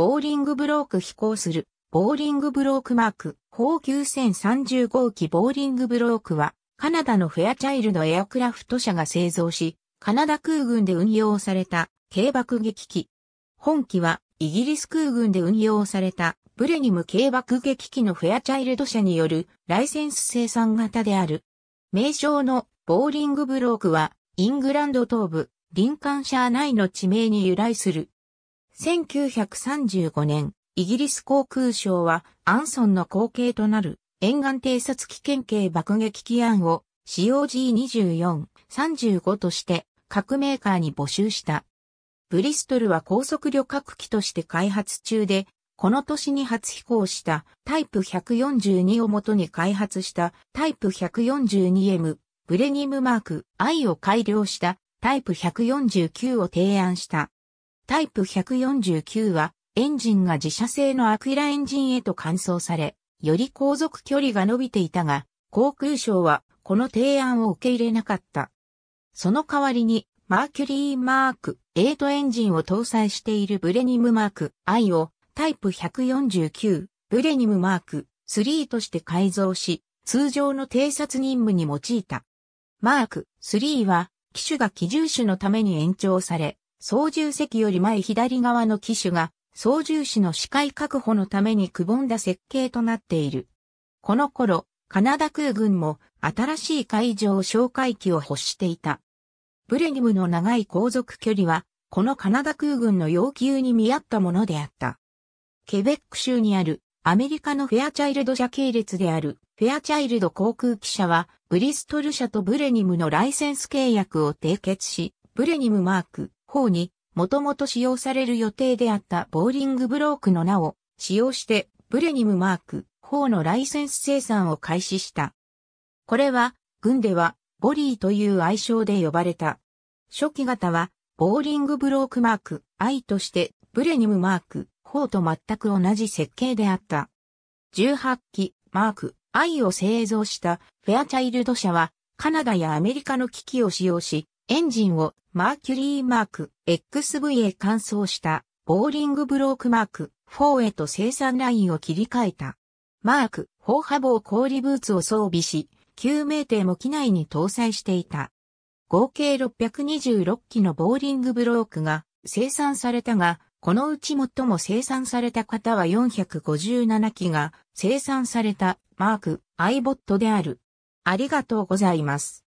ボーリングブローク飛行する、ボーリングブロークマーク、砲9030号機ボーリングブロークは、カナダのフェアチャイルドエアクラフト社が製造し、カナダ空軍で運用された軽爆撃機。本機は、イギリス空軍で運用された、ブレニム軽爆撃機のフェアチャイルド社によるライセンス生産型である。名称のボーリングブロークは、イングランド東部、リンカンシャー内の地名に由来する。1935年、イギリス航空省は、アンソンの後継となる、沿岸偵察機兼軽爆撃機案を、使用 G24、35として、各メーカーに募集した。ブリストルは高速旅客機として開発中で、この年に初飛行したタイプ142を元に開発したタイプ 142M、ブレニムマーク I を改良したタイプ149を提案した。タイプ149はエンジンが自社製のアクイラエンジンへと換装され、より航続距離が伸びていたが、航空省はこの提案を受け入れなかった。その代わりに、マーキュリーマーク8エンジンを搭載しているブレニムマーク I をタイプ149ブレニムマーク3として改造し、通常の偵察任務に用いた。マーク3は機首が機銃手のために延長され、操縦席より前左側の機首が操縦士の視界確保のためにくぼんだ設計となっている。この頃、カナダ空軍も新しい海上哨戒機を欲していた。ブレニムの長い航続距離は、このカナダ空軍の要求に見合ったものであった。ケベック州にあるアメリカのフェアチャイルド社系列であるフェアチャイルド航空機社は、ブリストル社とブレニムのライセンス契約を締結し、ブレニムマーク4に、もともと使用される予定であったボーリングブロークの名を使用して、ブレニムマーク4のライセンス生産を開始した。これは、軍では、ボリーという愛称で呼ばれた。初期型は、ボーリングブロークマーク I として、ブレニムマーク4と全く同じ設計であった。18機マーク I を製造したフェアチャイルド社は、カナダやアメリカの機器を使用し、エンジンをマーキュリーマーク XV へ換装した、ボーリングブロークマーク4へと生産ラインを切り替えた。マーク4波防氷ブーツを装備し、救命艇も機内に搭載していた。合計626機のボーリングブロークが生産されたが、このうち最も生産された型は457機が生産されたマーク I ボットである。ありがとうございます。